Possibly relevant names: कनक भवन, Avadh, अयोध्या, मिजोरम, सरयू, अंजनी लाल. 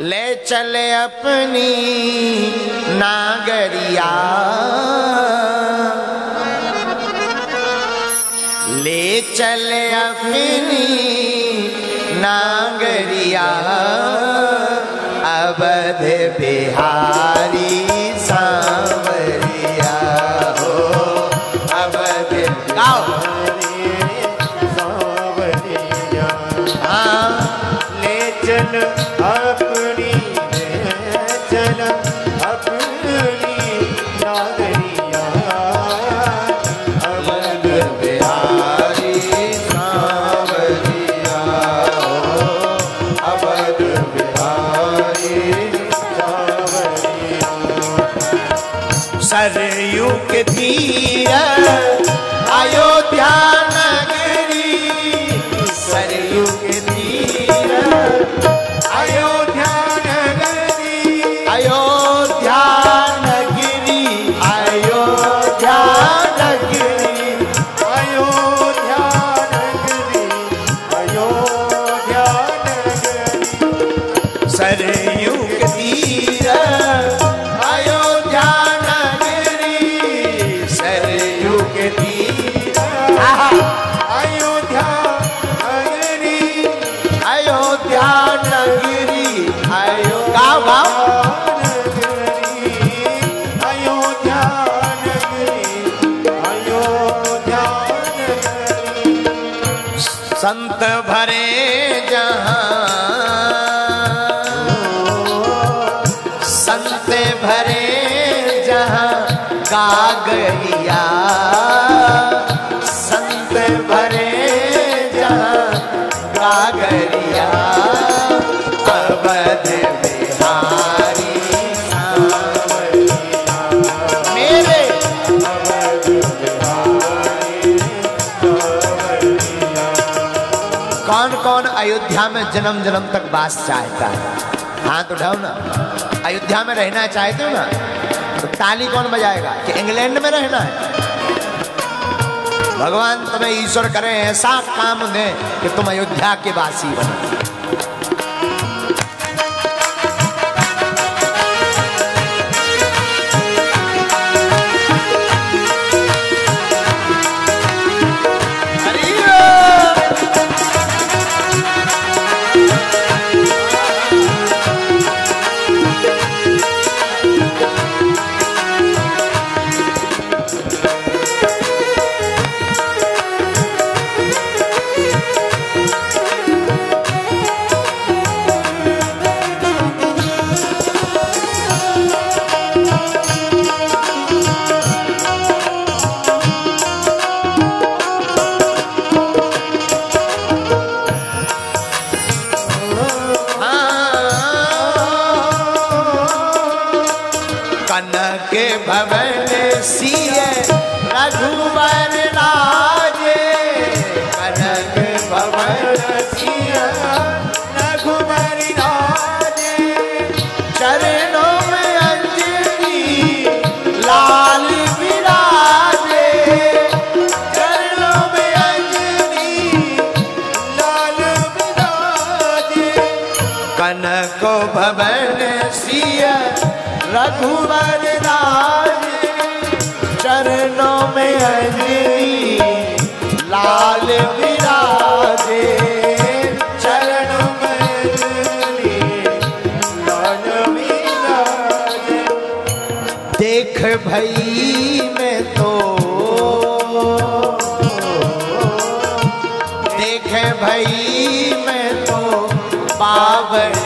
ले चले अपनी नागरिया, ले चले अपनी नागरिया अवध बिहारी सांवरिया हो। अवध गाओ अयोध्या नगरी, सरयू के तीर अयोध्या नगरी, अयोध्या नगरी, अयोध्या नगरी, अयोध्या नगरी, अयोध्या नगरी, सरयू के तीर संत भरे जहां, संत भरे जहां कागरिया, संत भरे जहां कागरिया अवध बिहारी सांवरिया मेरे अवध बिहारी सांवरिया। कौन कौन अयोध्या में जन्म जन्म तक वास चाहता है? हाथ उठाओ ना। अयोध्या में रहना चाहते हो ना? तो ताली कौन बजाएगा कि इंग्लैंड में रहना है? भगवान तुम्हें ईश्वर करे ऐसा काम दे कि तुम अयोध्या के वासी बनो। कनक भवन सिय रघुवर राजे, कनक भवन सिय रघुवर राजे, चरणों में अंजनी लाल बिराजे, चरणों में अंजनी लाल बिराजे, कनक भवन सिय रघुवर राजे, चरणों में अंजनी लाल बिराजे, चरणों में अंजनी लाल बिराजे। देख भई मैं तो, देख भई मैं तो पावन